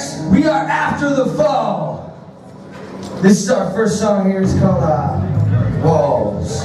REX. We are After the Fall. This is our first song here. It's called Walls.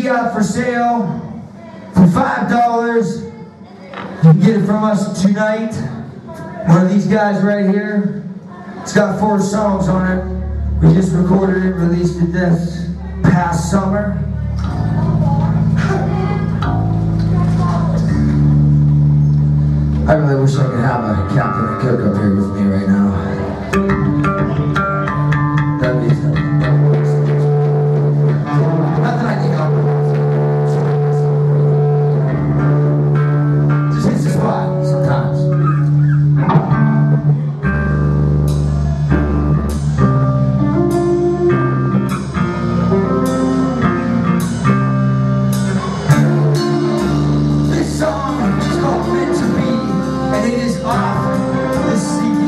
EP out for sale for $5. You can get it from us tonight. One of these guys right here. It's got 4 songs on it. We just recorded it, released it this past summer. I really wish I could have a Captain and Cook up here with me right now. That'd be something that works. Nothing I can compromise. Just hits the spot sometimes. Off this CD.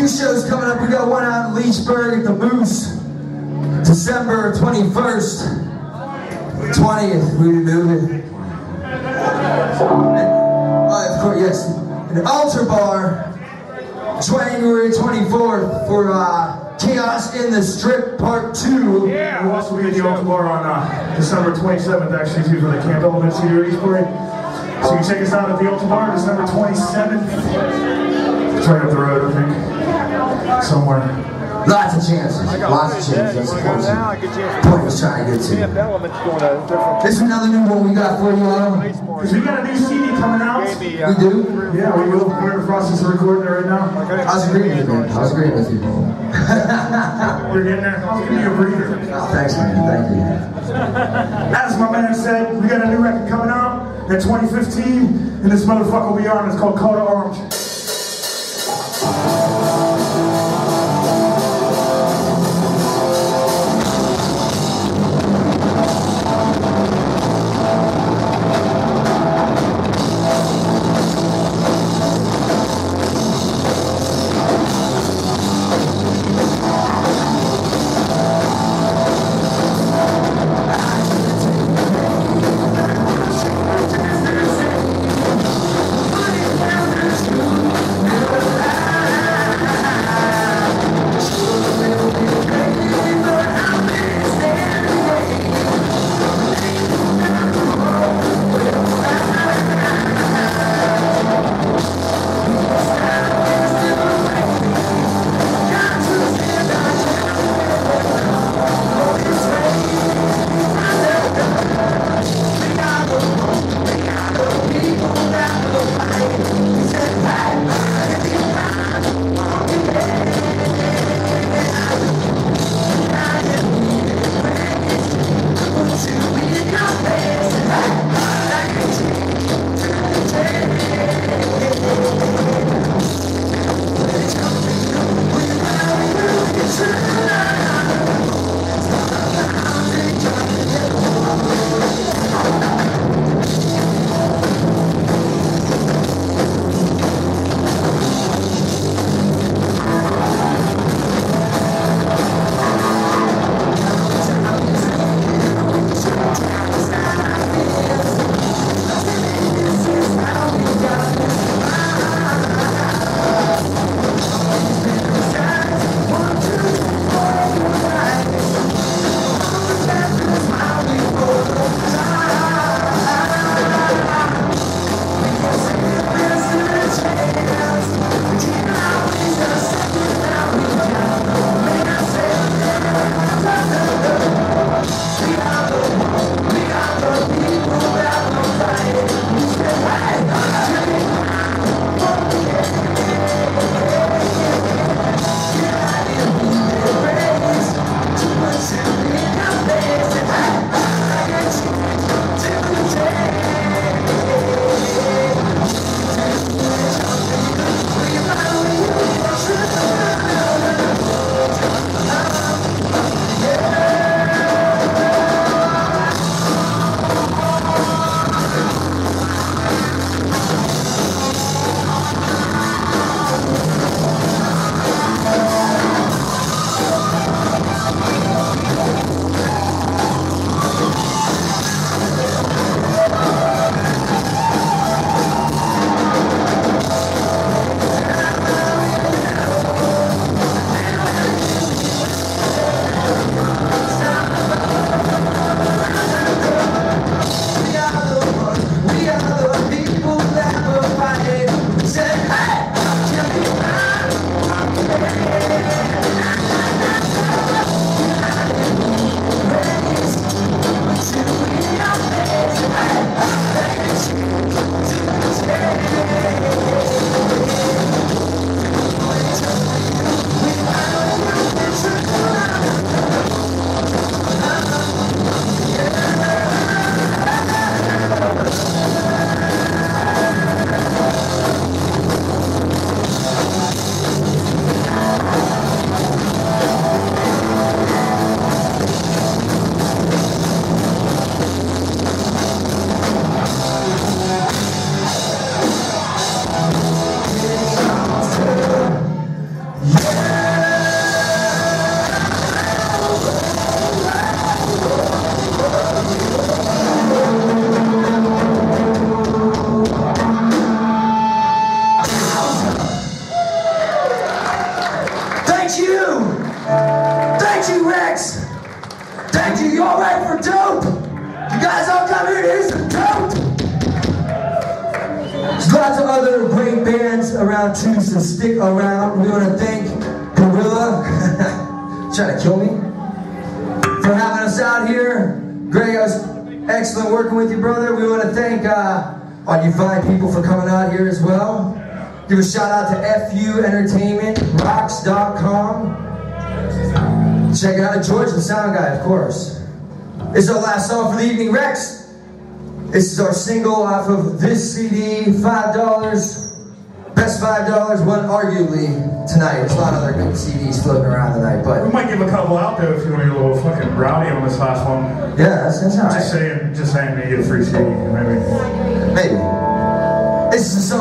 two shows coming up. We got one out in Leechburg at The Moose, December 21st, 20th. We do it. Of course, yes. And Altar Bar, January 24th for Chaos in the Strip Part 2. Yeah, we'll also be at the Altar Bar on December 27th, actually, too, for the Camp Elements here at Leechburg. So you can check us out at the Altar Bar, December 27th. It's right up the road, I think. Somewhere. Lots of chances. Lots of chances. That's the point I was trying to get to. This is another new one we got for you all. Because we got a new CD coming out. We do? Yeah, we will. We're in the process of recording it right now. I was agreeing with you, man. I was agreeing with you. We're getting there. I'll give you a breather. Oh, thanks, man. Thank you. As my man said, we got a new record coming out in 2015, and this motherfucker will be on. It's called Code of Orange. Thank you. Thank you, Rex. Thank you. You all right for dope? You guys all come here to hear some dope? There's lots of other great bands around too, so stick around. We want to thank Gorilla, trying to kill me, for having us out here. Greg, it was excellent working with you, brother. We want to thank all you fine people for coming out here as well. Give a shout out to FU Entertainment, Rocks.com. Check it out, George, the sound guy, of course. This is our last song for the evening, Rex. This is our single off of this CD, $5. Best $5, one arguably tonight. There's a lot of other good CDs floating around tonight, but... We might give a couple out there if you want to get a little fucking rowdy on this last one. Yeah, that's all right. Just saying, we get a free CD, maybe. Maybe. This is a song